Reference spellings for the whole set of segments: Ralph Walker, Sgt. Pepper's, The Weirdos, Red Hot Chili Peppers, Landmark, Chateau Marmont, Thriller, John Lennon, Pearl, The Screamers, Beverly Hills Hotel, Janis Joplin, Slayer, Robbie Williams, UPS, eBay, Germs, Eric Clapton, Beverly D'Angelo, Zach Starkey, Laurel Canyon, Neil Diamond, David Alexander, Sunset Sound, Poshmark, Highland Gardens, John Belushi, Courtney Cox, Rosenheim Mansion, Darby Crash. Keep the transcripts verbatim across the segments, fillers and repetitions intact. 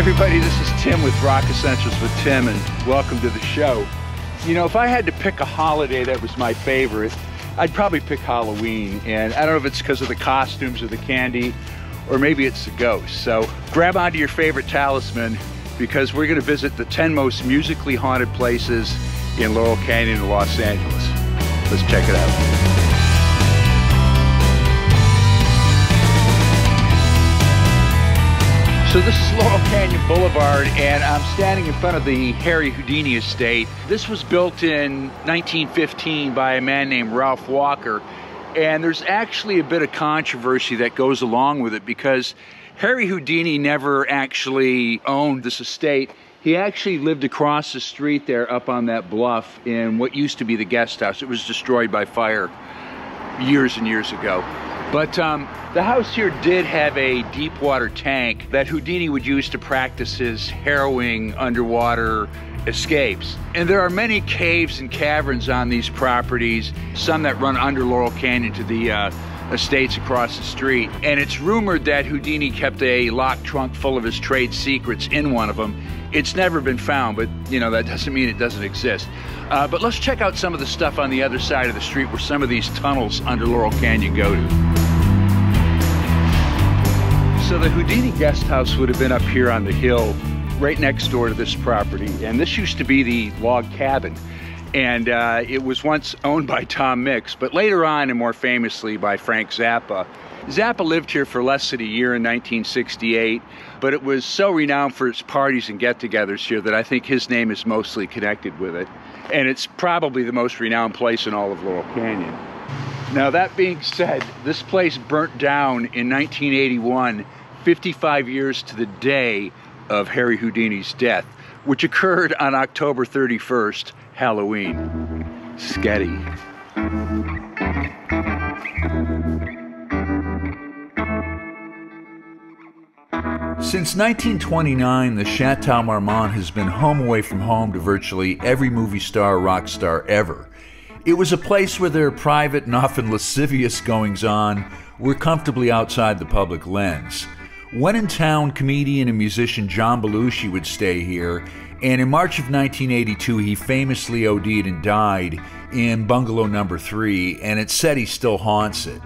Hey everybody, this is Tim with Rock Essentials with Tim, and welcome to the show. You know, if I had to pick a holiday that was my favorite, I'd probably pick Halloween, and I don't know if it's because of the costumes or the candy, or maybe it's the ghosts. So grab onto your favorite talisman, because we're going to visit the ten most musically haunted places in Laurel Canyon in Los Angeles. Let's check it out. So this is Laurel Canyon Boulevard, and I'm standing in front of the Harry Houdini estate. This was built in nineteen fifteen by a man named Ralph Walker, and there's actually a bit of controversy that goes along with it because Harry Houdini never actually owned this estate. He actually lived across the street there up on that bluff in what used to be the guest house. It was destroyed by fire years and years ago. But um, the house here did have a deep water tank that Houdini would use to practice his harrowing underwater escapes. And there are many caves and caverns on these properties, some that run under Laurel Canyon to the uh, estates across the street. And it's rumored that Houdini kept a locked trunk full of his trade secrets in one of them. It's never been found, but you know, that doesn't mean it doesn't exist. Uh, but let's check out some of the stuff on the other side of the street where some of these tunnels under Laurel Canyon go to. So the Houdini guest house would have been up here on the hill, right next door to this property. And this used to be the log cabin. And uh, it was once owned by Tom Mix, but later on, and more famously, by Frank Zappa. Zappa lived here for less than a year in nineteen sixty-eight, but it was so renowned for its parties and get-togethers here that I think his name is mostly connected with it. And it's probably the most renowned place in all of Laurel Canyon. Now, that being said, this place burnt down in nineteen eighty-one, fifty-five years to the day of Harry Houdini's death, which occurred on October thirty-first, Halloween. Sketty. Since nineteen twenty-nine, the Chateau Marmont has been home away from home to virtually every movie star, rock star ever. It was a place where their private and often lascivious goings-on were comfortably outside the public lens. When in town, comedian and musician John Belushi would stay here, and in March of nineteen eighty-two he famously O D'd and died in bungalow number three, and it's said he still haunts it.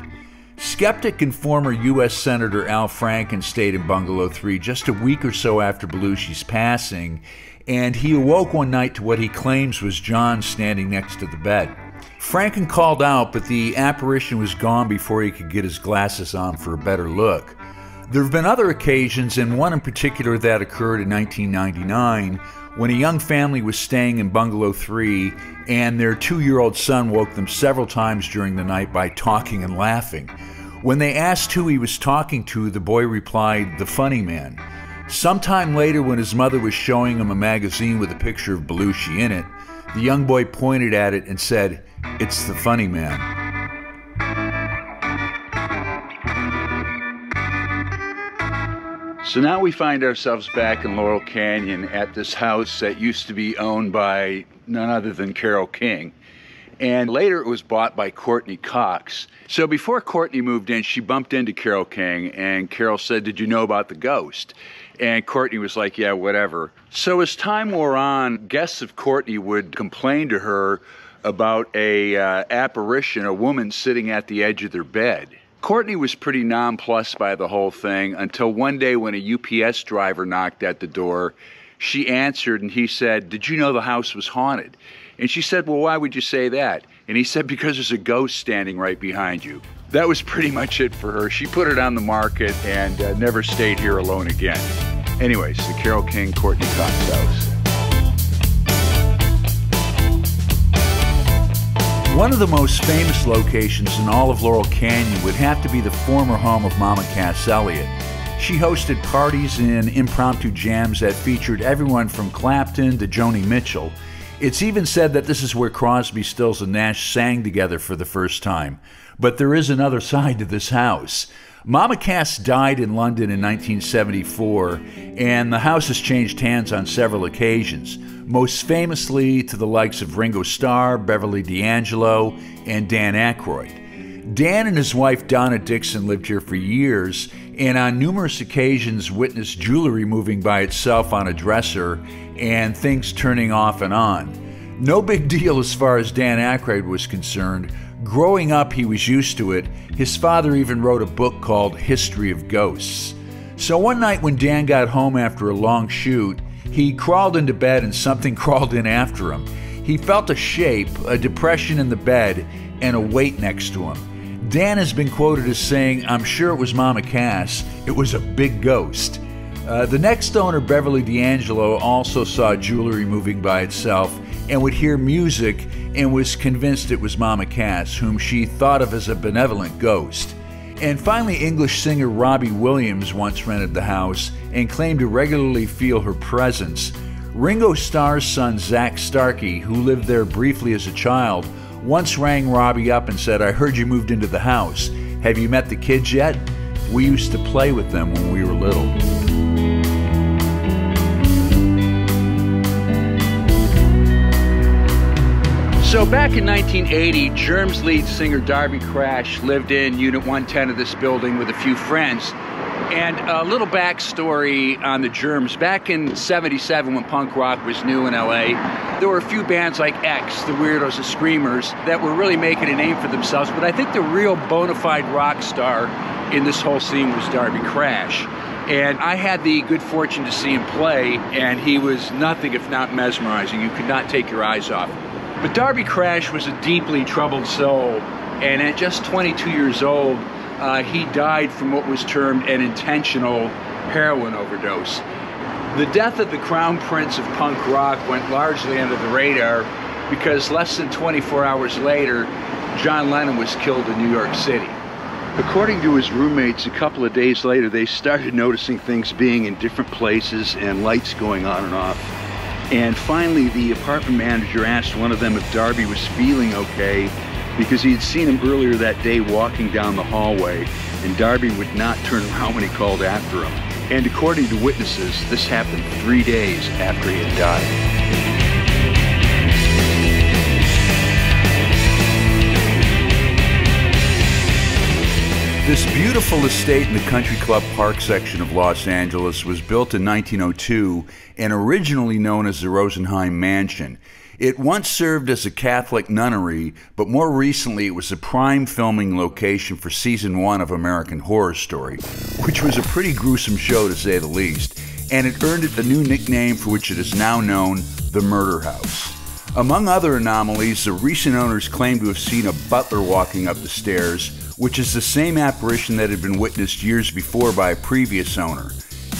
Skeptic and former U S Senator Al Franken stayed in bungalow three just a week or so after Belushi's passing, and he awoke one night to what he claims was John standing next to the bed. Franken called out, but the apparition was gone before he could get his glasses on for a better look. There have been other occasions, and one in particular that occurred in nineteen ninety-nine, when a young family was staying in bungalow three, and their two-year-old son woke them several times during the night by talking and laughing. When they asked who he was talking to, the boy replied, "The funny man." Sometime later, when his mother was showing him a magazine with a picture of Belushi in it, the young boy pointed at it and said, "It's the funny man." So now we find ourselves back in Laurel Canyon at this house that used to be owned by none other than Carole King. And later it was bought by Courtney Cox. So before Courtney moved in, she bumped into Carole King, and Carole said, "Did you know about the ghost?" And Courtney was like, "Yeah, whatever." So as time wore on, guests of Courtney would complain to her about a uh, apparition, a woman sitting at the edge of their bed. Courtney was pretty nonplussed by the whole thing until one day when a U P S driver knocked at the door, she answered and he said, "Did you know the house was haunted?" And she said, "Well, why would you say that?" And he said, "Because there's a ghost standing right behind you." That was pretty much it for her. She put it on the market and uh, never stayed here alone again. Anyways, the Carole King, Courtney Cox house. One of the most famous locations in all of Laurel Canyon would have to be the former home of Mama Cass Elliott. She hosted parties and impromptu jams that featured everyone from Clapton to Joni Mitchell. It's even said that this is where Crosby, Stills, and Nash sang together for the first time. But there is another side to this house. Mama Cass died in London in nineteen seventy-four, and the house has changed hands on several occasions, most famously to the likes of Ringo Starr, Beverly D'Angelo, and Dan Aykroyd. Dan and his wife Donna Dixon lived here for years and on numerous occasions witnessed jewelry moving by itself on a dresser and things turning off and on. No big deal as far as Dan Aykroyd was concerned. Growing up, he was used to it. His father even wrote a book called History of Ghosts. So one night when Dan got home after a long shoot, he crawled into bed and something crawled in after him. He felt a shape, a depression in the bed, and a weight next to him. Dan has been quoted as saying, "I'm sure it was Mama Cass. It was a big ghost." Uh, the next owner, Beverly D'Angelo, also saw jewelry moving by itself and would hear music and was convinced it was Mama Cass, whom she thought of as a benevolent ghost. And finally, English singer Robbie Williams once rented the house and claimed to regularly feel her presence. Ringo Starr's son, Zach Starkey, who lived there briefly as a child, once rang Robbie up and said, "I heard you moved into the house. Have you met the kids yet? We used to play with them when we were little." So back in nineteen eighty, Germs lead singer Darby Crash lived in Unit one ten of this building with a few friends. And a little backstory on the Germs. Back in seventy-seven, when punk rock was new in L A, there were a few bands like X, The Weirdos, The Screamers, that were really making a name for themselves. But I think the real bona fide rock star in this whole scene was Darby Crash. And I had the good fortune to see him play, and he was nothing if not mesmerizing. You could not take your eyes off him. But Darby Crash was a deeply troubled soul, and at just twenty-two years old, Uh, he died from what was termed an intentional heroin overdose. The death of the crown prince of punk rock went largely under the radar because less than twenty-four hours later, John Lennon was killed in New York City. According to his roommates, a couple of days later, they started noticing things being in different places and lights going on and off. And finally, the apartment manager asked one of them if Darby was feeling okay, because he had seen him earlier that day walking down the hallway, and Darby would not turn around when he called after him. And according to witnesses, this happened three days after he had died. This beautiful estate in the Country Club Park section of Los Angeles was built in nineteen oh two and originally known as the Rosenheim Mansion. It once served as a Catholic nunnery, but more recently it was a prime filming location for season one of American Horror Story, which was a pretty gruesome show to say the least, and it earned it the new nickname for which it is now known, the Murder House. Among other anomalies, the recent owners claim to have seen a butler walking up the stairs, which is the same apparition that had been witnessed years before by a previous owner.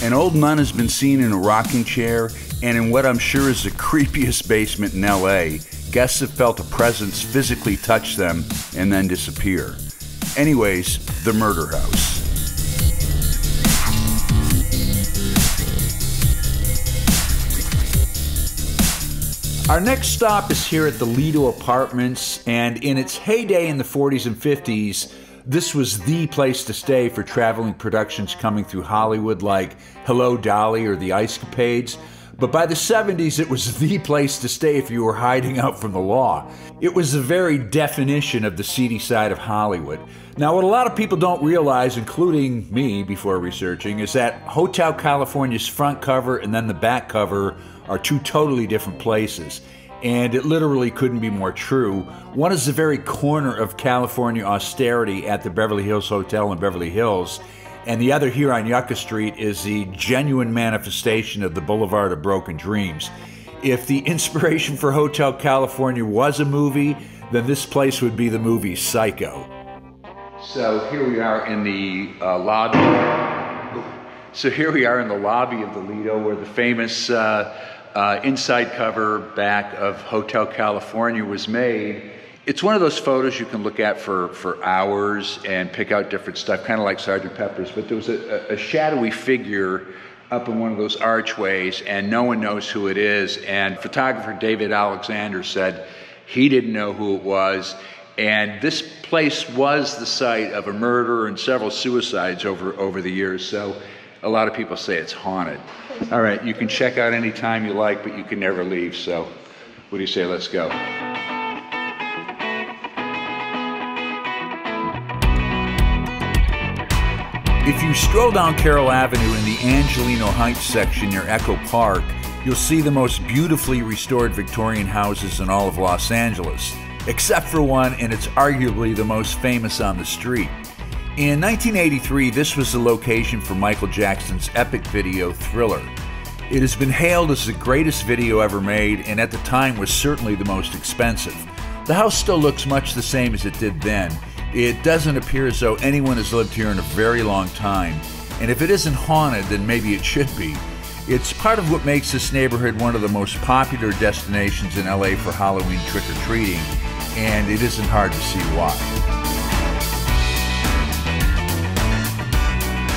An old nun has been seen in a rocking chair, and in what I'm sure is the creepiest basement in L A, guests have felt a presence physically touch them and then disappear. Anyways, the Murder House. Our next stop is here at the Lido Apartments, and in its heyday in the forties and fifties, this was the place to stay for traveling productions coming through Hollywood like Hello Dolly or The Ice Capades. But by the seventies, it was the place to stay if you were hiding out from the law. It was the very definition of the seedy side of Hollywood. Now, what a lot of people don't realize, including me before researching, is that Hotel California's front cover and then the back cover are two totally different places. And it literally couldn't be more true. One is the very corner of California austerity at the Beverly Hills Hotel in Beverly Hills, and the other here on Yucca Street is the genuine manifestation of the Boulevard of Broken Dreams. If the inspiration for Hotel California was a movie, then this place would be the movie Psycho. So here we are in the uh, lobby. So here we are in the lobby of the Lido, where the famous uh, Uh, inside cover back of Hotel California was made. It's one of those photos you can look at for, for hours and pick out different stuff, kind of like Sergeant Pepper's, but there was a, a shadowy figure up in one of those archways and no one knows who it is. And photographer David Alexander said he didn't know who it was. And this place was the site of a murder and several suicides over, over the years. So a lot of people say it's haunted. All right, you can check out any time you like, but you can never leave. So what do you say, let's go. If you stroll down Carroll Avenue in the Angelino Heights section near Echo Park, you'll see the most beautifully restored Victorian houses in all of Los Angeles, except for one, and it's arguably the most famous on the street. In nineteen eighty-three, this was the location for Michael Jackson's epic video Thriller. It has been hailed as the greatest video ever made, and at the time was certainly the most expensive. The house still looks much the same as it did then. It doesn't appear as though anyone has lived here in a very long time, and if it isn't haunted, then maybe it should be. It's part of what makes this neighborhood one of the most popular destinations in L A for Halloween trick-or-treating, and it isn't hard to see why.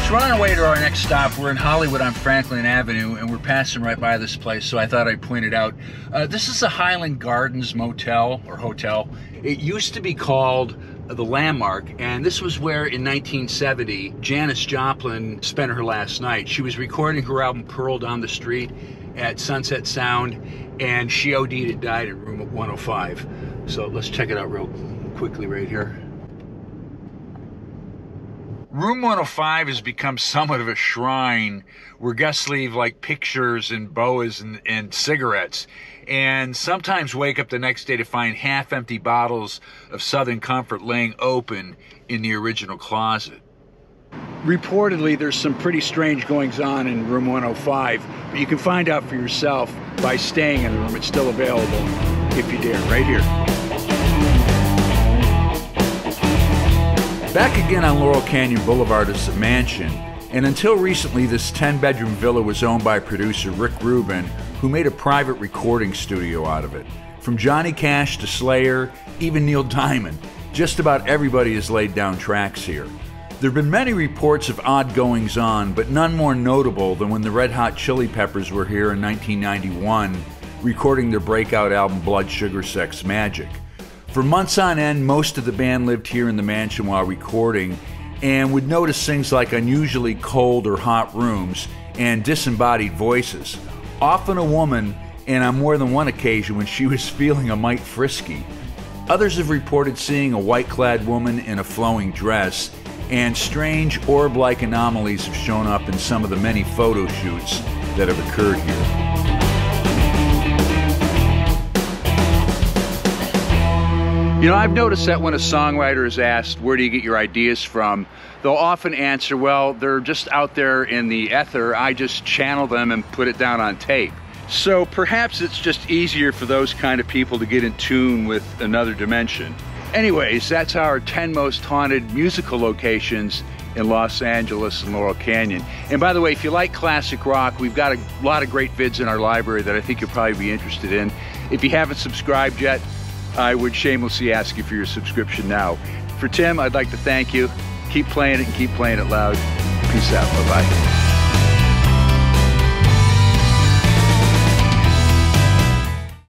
So we're on our way to our next stop. We're in Hollywood on Franklin Avenue, and we're passing right by this place, so I thought I'd point it out. Uh, this is the Highland Gardens Motel, or hotel. It used to be called the Landmark, and this was where in nineteen seventy Janis Joplin spent her last night. She was recording her album Pearl Down the Street at Sunset Sound, and she O D'd and died in room one oh five. So let's check it out real quickly right here. Room one oh five has become somewhat of a shrine where guests leave like pictures and boas and, and cigarettes, and sometimes wake up the next day to find half-empty bottles of Southern Comfort laying open in the original closet. Reportedly, there's some pretty strange goings-on in room one oh five, but you can find out for yourself by staying in the room. It's still available if you dare, right here. Back again on Laurel Canyon Boulevard is the mansion, and until recently this ten bedroom villa was owned by producer Rick Rubin, who made a private recording studio out of it. From Johnny Cash to Slayer, even Neil Diamond, just about everybody has laid down tracks here. There have been many reports of odd goings-on, but none more notable than when the Red Hot Chili Peppers were here in nineteen ninety-one, recording their breakout album Blood Sugar Sex Magic. For months on end, most of the band lived here in the mansion while recording and would notice things like unusually cold or hot rooms and disembodied voices, often a woman, and on more than one occasion when she was feeling a mite frisky. Others have reported seeing a white-clad woman in a flowing dress, and strange orb-like anomalies have shown up in some of the many photo shoots that have occurred here. You know, I've noticed that when a songwriter is asked, where do you get your ideas from, they'll often answer, well, they're just out there in the ether, I just channel them and put it down on tape. So perhaps it's just easier for those kind of people to get in tune with another dimension. Anyways, that's our ten most haunted musical locations in Los Angeles and Laurel Canyon. And by the way, if you like classic rock, we've got a lot of great vids in our library that I think you'll probably be interested in. If you haven't subscribed yet, I would shamelessly ask you for your subscription now. For Tim, I'd like to thank you. Keep playing it and keep playing it loud. Peace out. Bye-bye.